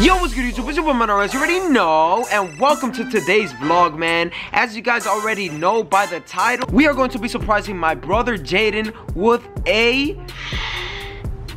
Yo, what's good YouTube? It's your boy Rez, you already know, and welcome to today's vlog, man. As you guys already know by the title, we are going to be surprising my brother Jayden with a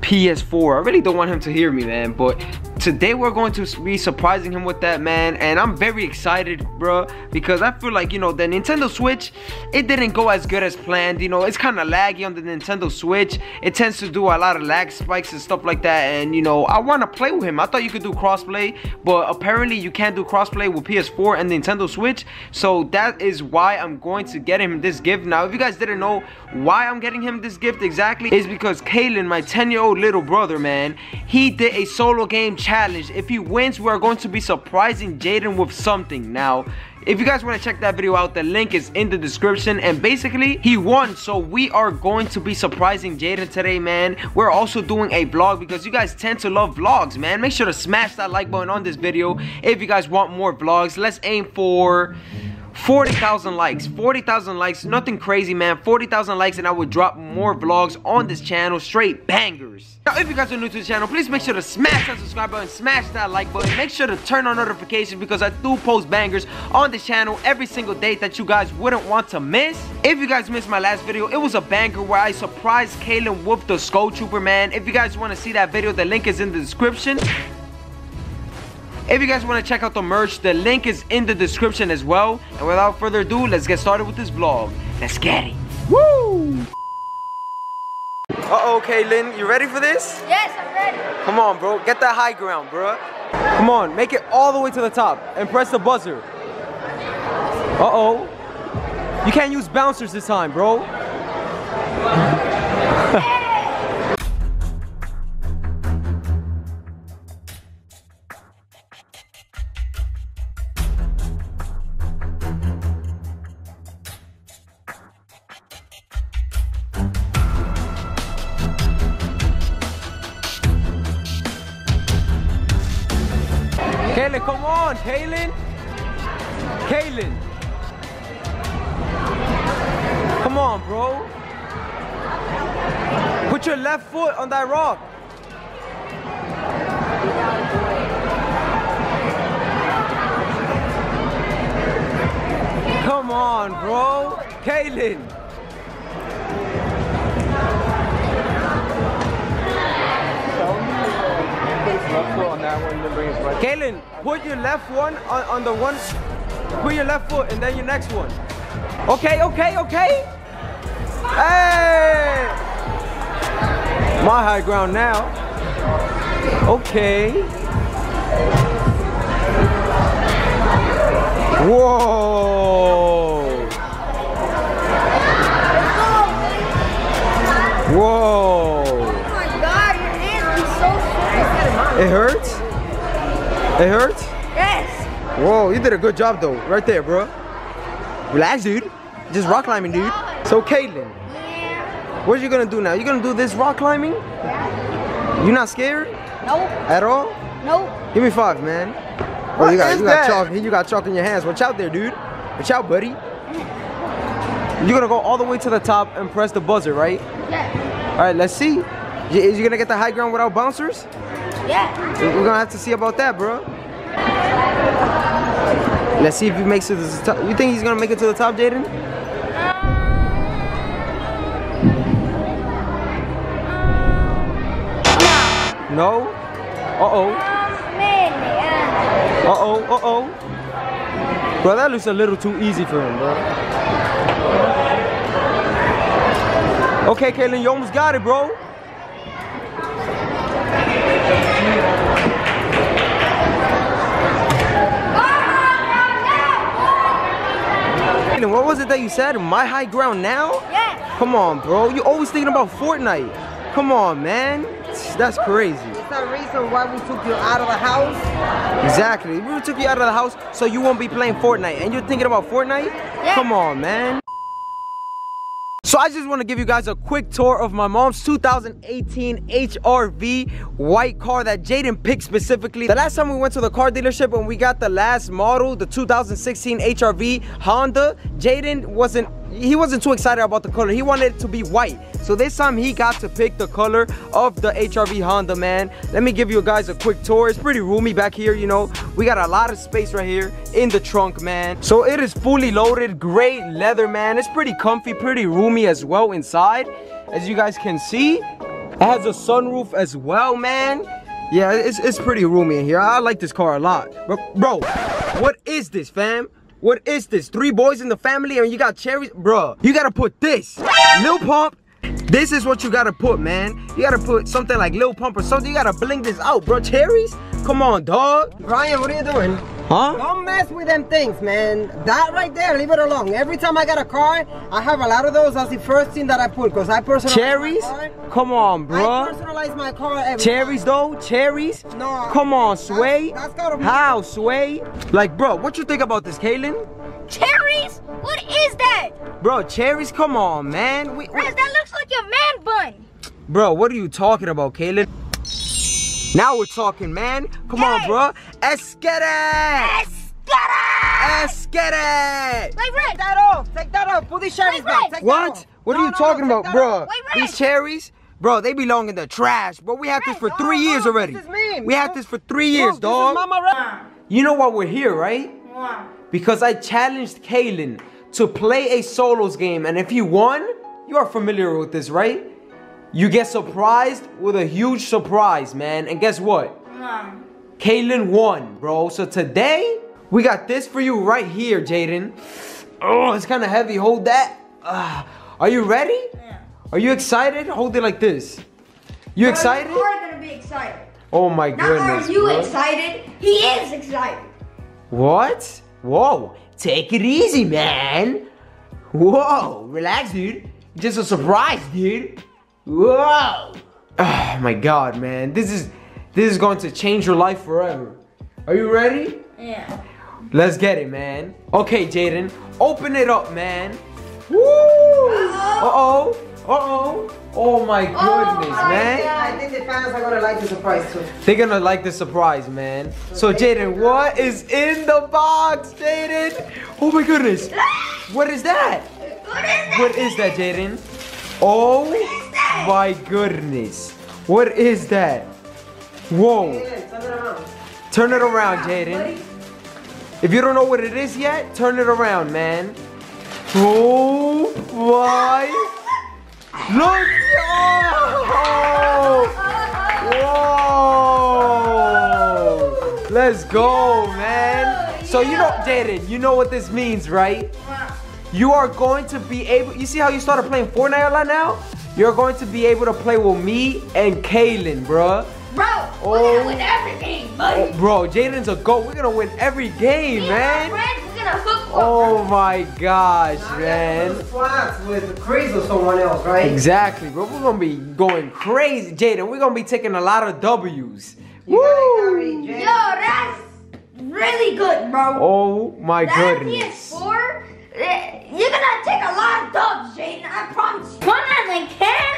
PS4. I really don't want him to hear me, man, but today we're going to be surprising him with that, man, and I'm very excited, bro, because I feel like, you know, the Nintendo Switch, it didn't go as good as planned. You know, it's kind of laggy on the Nintendo Switch. It tends to do a lot of lag spikes and stuff like that, and, you know, I want to play with him. I thought you could do crossplay, but apparently you can't do crossplay with PS4 and Nintendo Switch, so that is why I'm going to get him this gift. Now, if you guys didn't know why I'm getting him this gift exactly, is because Kaylen, my 10-year-old little brother, man, he did a solo game challenge. If he wins, we are going to be surprising Jayden with something. Now, if you guys want to check that video out, the link is in the description. And basically, he won, so we are going to be surprising Jayden today, man. We're also doing a vlog because you guys tend to love vlogs, man. Make sure to smash that like button on this video if you guys want more vlogs. Let's aim for 40,000 likes. 40,000 likes, nothing crazy, man. 40,000 likes and I will drop more vlogs on this channel, straight bangers. Now, if you guys are new to the channel, please make sure to smash that subscribe button, smash that like button. Make sure to turn on notifications because I do post bangers on this channel every single day that you guys wouldn't want to miss. If you guys missed my last video, it was a banger where I surprised Kaylen with the Skull Trooper, man. If you guys want to see that video, the link is in the description. If you guys want to check out the merch, the link is in the description as well. And without further ado, let's get started with this vlog. Let's get it. Woo! Uh-oh, Kaylen, you ready for this? Yes, I'm ready. Come on, bro. Get that high ground, bro. Come on, make it all the way to the top and press the buzzer. Uh-oh. You can't use bouncers this time, bro. Kaylen, come on, Kaylen! Kaylen! Come on, bro! Put your left foot on that rock! Come on, bro! Kaylen! Kaylen, put your left one on the one. Put your left foot and then your next one. Okay, okay, okay. Hey! My high ground now. Okay. Whoa. Whoa. It hurts? It hurts? Yes. Whoa, you did a good job though, right there, bro. Relax, dude. Just rock climbing, dude. So, Kaylen, yeah, what are you gonna do now? You gonna do this rock climbing? Yeah. You not scared? Nope. At all? Nope. Give me five, man. Oh, you got chalk in your hands. Watch out there, dude. Watch out, buddy. You're gonna go all the way to the top and press the buzzer, right? Yeah. All right, let's see. Is you gonna get the high ground without bouncers? Yeah. We're gonna have to see about that, bro. Let's see if he makes it to the top. You think he's gonna make it to the top, Jayden? No? Uh-oh. Uh-oh, uh-oh. Bro, that looks a little too easy for him, bro. Okay, Kaylen, you almost got it, bro. What was it that you said? My high ground now? Yeah. Come on, bro. You always thinking about Fortnite. Come on, man. That's crazy. It's the reason why we took you out of the house. Exactly. We took you out of the house so you won't be playing Fortnite. And you're thinking about Fortnite? Yeah. Come on, man. So I just want to give you guys a quick tour of my mom's 2018 HRV white car that Jayden picked specifically. The last time we went to the car dealership and we got the last model, the 2016 HRV Honda, Jayden wasn't he wasn't too excited about the color. He wanted it to be white. So this time he got to pick the color of the HRV Honda, man. Let me give you guys a quick tour. It's pretty roomy back here, you know. We got a lot of space right here in the trunk, man. So it is fully loaded, gray leather, man. It's pretty comfy, pretty roomy as well inside. As you guys can see, it has a sunroof as well, man. Yeah, it's pretty roomy in here. I like this car a lot. Bro, what is this, fam? What is this? 3 boys in the family and you got cherries? Bro, you gotta put this. Lil Pump. This is what you gotta put, man. You gotta put something like Lil Pump or something. You gotta bling this out, bro. Cherries? Come on, dog. Ryan, what are you doing? Huh? Don't mess with them things, man. That right there, leave it alone. Every time I got a car, I have a lot of those. That's the first thing that I put because I personalize cherries? My car. Come on, bro. I personalize my car every cherries, time. Though? Cherries? No. Come on, Sway. That's gotta be how, Sway? Like, bro, what you think about this, Kaylen? Cherries? What is that? Bro, cherries? Come on, man. Rez, that looks like your man bun. Bro, what are you talking about, Kaylen? Now we're talking, man. Come on, bro. Let's get it! Wait, Rez. Take that off. Take that off. Put these cherries back. Take what? That off. What are you talking about, bro? Wait, these cherries, bro, they belong in the trash. Bro, we had this for 3 years already. This is mean, we had this for 3 years, dog. This is Mama Rez. You know why we're here, right? Why? Because I challenged Kaylen to play a solos game. And if he won, you are familiar with this, right? You get surprised with a huge surprise, man. And guess what? Kaylen won, bro. So today, we got this for you right here, Jayden. Oh, it's kind of heavy. Hold that. Are you ready? Yeah. Are you excited? Hold it like this. You excited? You are going to be excited. Oh, my goodness. Not are you excited? He is excited. What? Whoa. Take it easy, man. Whoa. Relax, dude. Just a surprise, dude. Whoa! Oh my God, man, this is going to change your life forever. Are you ready? Yeah. Let's get it, man. Okay, Jayden, open it up, man. Woo! Uh-oh. Oh my goodness, man. Yeah, I think the fans are gonna like the surprise too. They're gonna like the surprise, man. So Jayden, what is in the box, Jayden? Oh my goodness. What is that? What is that, Jayden? Oh my goodness. What is that? Whoa. Jayden, turn it around. Turn it around, Jayden. If you don't know what it is yet, turn it around, man. Oh my. Look. Oh. Whoa. Let's go, man. So you know, Jayden, you know what this means, right? You are going to be able, you see how you started playing Fortnite a lot now? You're going to be able to play with me and Kaylen, bruh. Bro, we're gonna win every game, buddy. Oh, bro, Jayden's a GOAT. We're gonna win every game, man. Oh my gosh, man. With Chris or someone else, right? Exactly, bro. We're gonna be going crazy, Jayden. We're gonna be taking a lot of W's. Woo! Yo, that's really good, bro. Oh my goodness. PS4? You're gonna take a lot of dubs, Jayden, I promise you. Fortnite and Kaylen?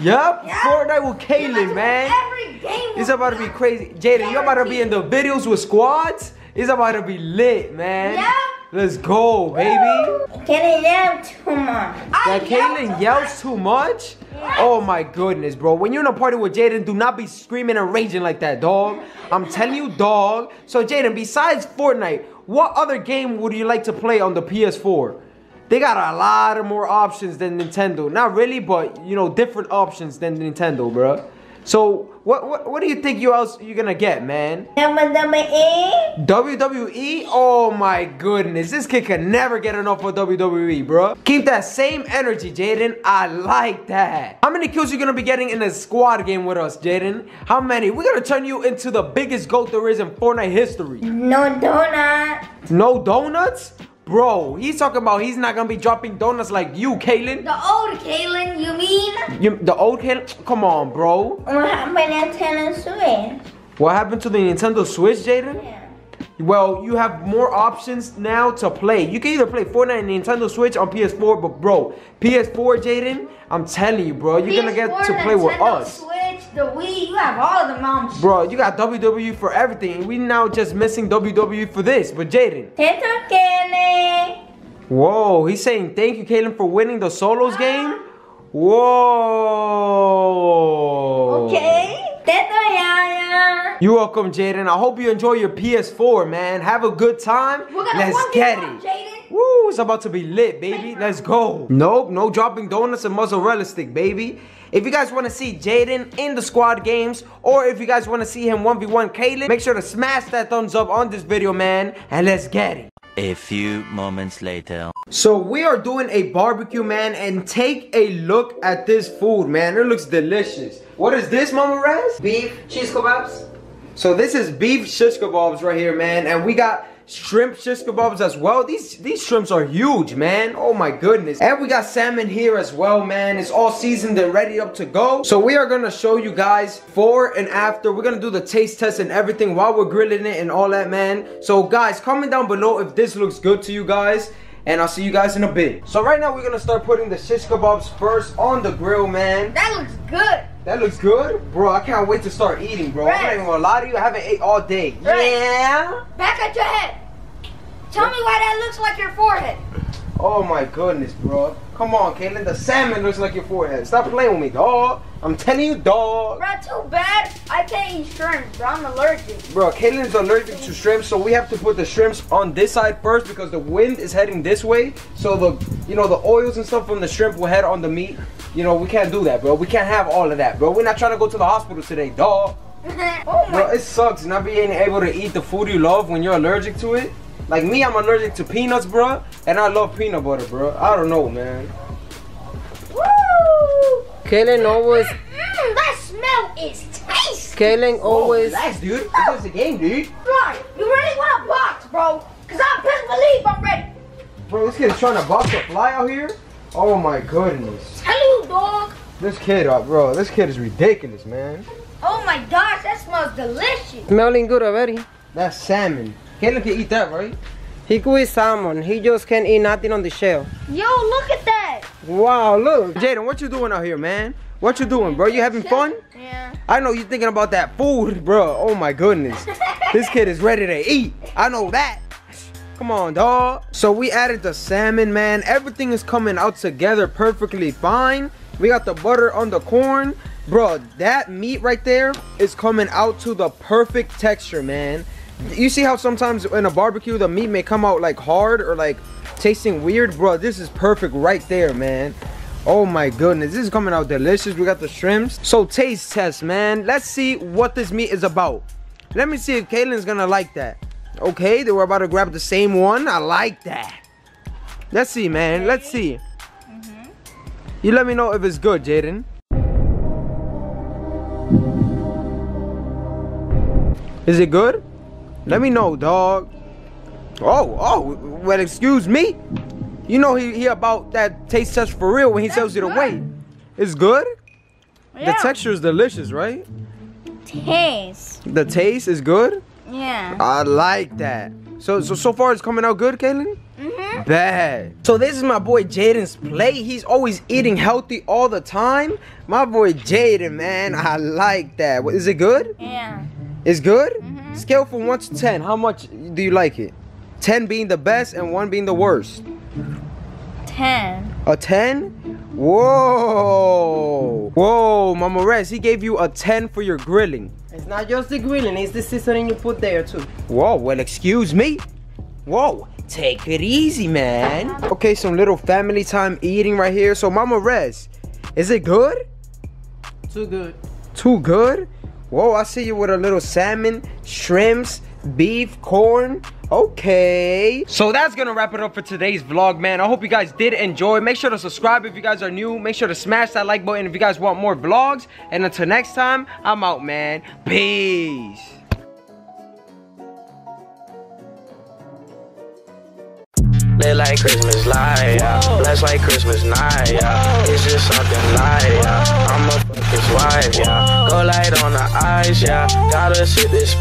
Yep, Fortnite with Kaylen, man. Every game it's about to be crazy. Jayden, you're about to be in the videos with squads. It's about to be lit, man. Yep. Let's go, baby. Kaylen yells too much. That Kaylen yells too much? Yes. Oh my goodness, bro. When you're in a party with Jayden, do not be screaming and raging like that, dog. I'm telling you, dog. So Jayden, besides Fortnite, what other game would you like to play on the PS4? They got a lot of more options than Nintendo. Not really, but you know, different options than Nintendo, bro. So what do you think you're gonna get, man? WWE? WWE? Oh my goodness, this kid can never get enough of WWE, bro. Keep that same energy, Jayden. I like that. How many kills you gonna be getting in a squad game with us, Jayden? How many? We're gonna turn you into the biggest GOAT there is in Fortnite history. No donuts. No donuts? Bro, he's talking about he's not gonna be dropping donuts like you, Kaylen. The old Kaylen, you mean? The old Kaylen? Come on, bro. What happened to the Nintendo Switch? What happened to the Nintendo Switch, Jayden? Yeah. Well, you have more options now to play. You can either play Fortnite and Nintendo Switch on PS4, but bro, PS4, Jayden, I'm telling you, bro, you're PS4, gonna get to play Nintendo with us. Switch, the Wii, you have all of them options. Bro, you got WWE for everything. We now just missing WWE for this, but Jayden. Whoa, he's saying thank you, Kaylen, for winning the solos game. Whoa. Okay. You're welcome, Jayden. I hope you enjoy your PS4, man. Have a good time. Let's get it. Jayden. Woo, it's about to be lit, baby. Let's go. Nope, no dropping donuts and mozzarella stick, baby. If you guys want to see Jayden in the squad games, or if you guys want to see him 1v1 Kaylen, make sure to smash that thumbs up on this video, man. And let's get it. A few moments later. So we are doing a barbecue, man, and take a look at this food, man. It looks delicious. What is this, Mama Rez? Beef shish kebabs. So this is beef shish kebabs right here, man, and we got shrimp shish kebabs as well. These shrimps are huge, man. Oh my goodness. And we got salmon here as well, man. It's all seasoned and ready up to go. So we are gonna show you guys before and after. We're gonna do the taste test and everything while we're grilling it and all that, man. So guys, comment down below if this looks good to you guys, and I'll see you guys in a bit. So right now we're gonna start putting the shish kebabs first on the grill, man. That looks good. That looks good? Bro, I can't wait to start eating, bro. Rez. I'm not even gonna lie to you, I haven't ate all day. Rez. Yeah? Back at your head. Tell me why that looks like your forehead. Oh my goodness, bro. Come on, Kaylen, the salmon looks like your forehead. Stop playing with me, dog. I'm telling you, dog. Bro, too bad. I can't eat shrimp, bro. I'm allergic. Bro, Kaylen's allergic to shrimp, so we have to put the shrimps on this side first because the wind is heading this way. So the oils and stuff from the shrimp will head on the meat. You know, we can't do that, bro. We can't have all of that, bro. We're not trying to go to the hospital today, dog. Oh bro, it sucks not being able to eat the food you love when you're allergic to it. Like me, I'm allergic to peanuts, bro, and I love peanut butter, bro. I don't know, man. Woo! Kaylen always. That smell is tasty. Kaylen always. Whoa, relax, dude. It's just a game, dude. Bro, you really want to box, bro? Cause I best believe I'm ready. Bro, this kid is trying to box a fly out here. Oh my goodness. Tell you, dog. This kid, bro. This kid is ridiculous, man. Oh my gosh, that smells delicious. Smelling good already. That's salmon. Kaylen can eat that, right? He could eat salmon. He just can't eat nothing on the shell. Yo, look at that. Wow, look. Jayden, what you doing out here, man? What you doing, bro? You having fun? Yeah. I know you thinking about that food, bro. Oh, my goodness. This kid is ready to eat. I know that. Come on, dog. So we added the salmon, man. Everything is coming out together perfectly fine. We got the butter on the corn. Bro, that meat right there is coming out to the perfect texture, man. You see how sometimes in a barbecue the meat may come out like hard or like tasting weird? Bro, this is perfect right there, man. Oh my goodness, this is coming out delicious. We got the shrimps. So taste test, man. Let's see what this meat is about. Let me see if Kaylen's gonna like that. Okay, they were about to grab the same one. I like that. Let's see, man. Let's see. You let me know if it's good, Jayden. Is it good? Let me know, dog. Oh, well, excuse me. You know he about that taste test for real when he tells you to wait. It's good? Yeah. The texture is delicious, right? Taste. The taste is good? Yeah. I like that. So far it's coming out good, Kaylen? Mm-hmm. Bad. So this is my boy Jayden's plate. He's always eating healthy all the time. My boy Jayden, man, I like that. Is it good? Yeah. It's good? Mm-hmm. Scale from 1 to 10. How much do you like it? 10 being the best and 1 being the worst. 10. A 10? Whoa. Whoa, Mama Rez, he gave you a 10 for your grilling. It's not just the grilling, it's the seasoning you put there too. Whoa, well, excuse me. Whoa, take it easy, man. Okay, some little family time eating right here. So, Mama Rez, is it good? Too good. Too good? Whoa, I see you with a little salmon, shrimps, beef, corn. Okay. So that's gonna wrap it up for today's vlog, man. I hope you guys did enjoy. Make sure to subscribe if you guys are new. Make sure to smash that like button if you guys want more vlogs. And until next time, I'm out, man. Peace. Lit like Christmas light, blessed like Christmas night, it's just something light, I'm a fucking wife, go light on the eyes, gotta sit this